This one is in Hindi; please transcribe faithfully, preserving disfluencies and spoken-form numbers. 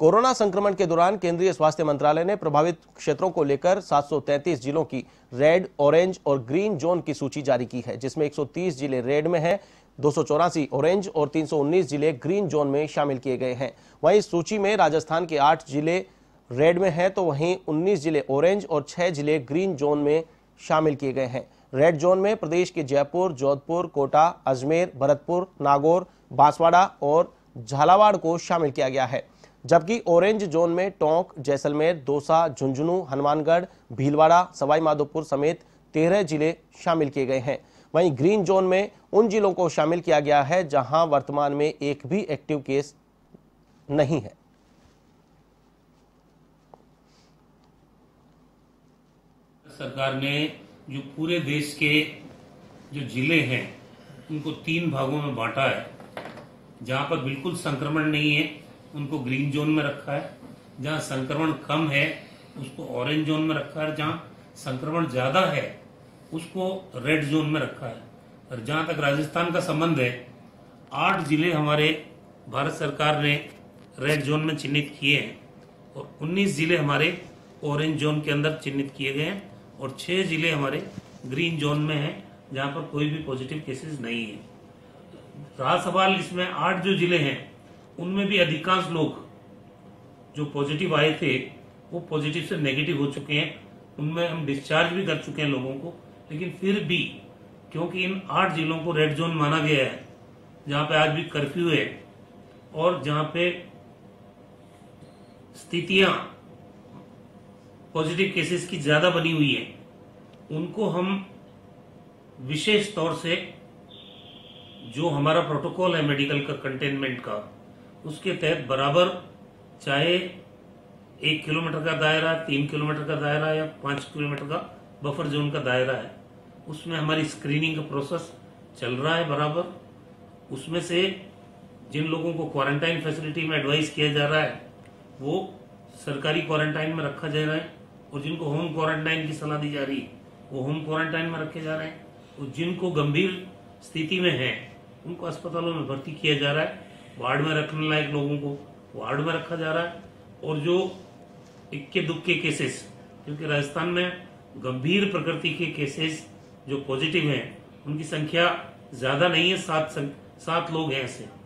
कोरोना संक्रमण के दौरान केंद्रीय स्वास्थ्य मंत्रालय ने प्रभावित क्षेत्रों को लेकर सात सौ तैंतीस जिलों की रेड, ऑरेंज और ग्रीन जोन की सूची जारी की है, जिसमें एक सौ तीस जिले रेड में हैं, दो सौ चौरासी ऑरेंज और तीन सौ उन्नीस जिले ग्रीन जोन में शामिल किए गए हैं। वहीं इस सूची में राजस्थान के आठ जिले रेड में हैं तो वहीं उन्नीस जिले ऑरेंज और छह जिले ग्रीन जोन में शामिल किए गए हैं। रेड जोन में प्रदेश के जयपुर, जोधपुर, कोटा, अजमेर, भरतपुर, नागौर, बांसवाड़ा और झालावाड़ को शामिल किया गया है, जबकि ऑरेंज जोन में टोंक, जैसलमेर, दौसा, झुंझुनू, हनुमानगढ़, भीलवाड़ा, सवाई माधोपुर समेत तेरह जिले शामिल किए गए हैं। वहीं ग्रीन जोन में उन जिलों को शामिल किया गया है जहां वर्तमान में एक भी एक्टिव केस नहीं है। सरकार ने जो पूरे देश के जो जिले हैं उनको तीन भागों में बांटा है। जहां पर बिल्कुल संक्रमण नहीं है उनको ग्रीन जोन में रखा है, जहां संक्रमण कम है उसको ऑरेंज जोन में रखा है, जहां संक्रमण ज्यादा है उसको रेड जोन में रखा है। और जहां तक राजस्थान का संबंध है, आठ जिले हमारे भारत सरकार ने रेड जोन में चिन्हित किए हैं और उन्नीस जिले हमारे ऑरेंज जोन के अंदर चिन्हित किए गए हैं और छह जिले हमारे ग्रीन जोन में हैं जहां पर कोई भी पॉजिटिव केसेस नहीं है। रहा सवाल इसमें आठ जो जिले हैं उनमें भी अधिकांश लोग जो पॉजिटिव आए थे वो पॉजिटिव से नेगेटिव हो चुके हैं, उनमें हम डिस्चार्ज भी कर चुके हैं लोगों को। लेकिन फिर भी क्योंकि इन आठ जिलों को रेड जोन माना गया है, जहां पे आज भी कर्फ्यू है और जहां पे स्थितियां पॉजिटिव केसेस की ज्यादा बनी हुई है, उनको हम विशेष तौर से जो हमारा प्रोटोकॉल है मेडिकल का कंटेनमेंट का, उसके तहत बराबर चाहे एक किलोमीटर का दायरा, तीन किलोमीटर का दायरा या पाँच किलोमीटर का बफर जोन का दायरा है, उसमें हमारी स्क्रीनिंग का प्रोसेस चल रहा है बराबर। उसमें से जिन लोगों को क्वारंटाइन फैसिलिटी में एडवाइस किया जा रहा है वो सरकारी क्वारंटाइन में रखा जा रहा है और जिनको होम क्वारंटाइन की सलाह दी जा रही है वो होम क्वारंटाइन में रखे जा रहे हैं और जिनको गंभीर स्थिति में है उनको अस्पतालों में भर्ती किया जा रहा है। वार्ड में रखने लायक लोगों को वार्ड में रखा जा रहा है और जो इक्के दुक्के केसेस, क्योंकि राजस्थान में गंभीर प्रकृति के केसेस जो पॉजिटिव हैं उनकी संख्या ज़्यादा नहीं है, सात सात लोग हैं ऐसे।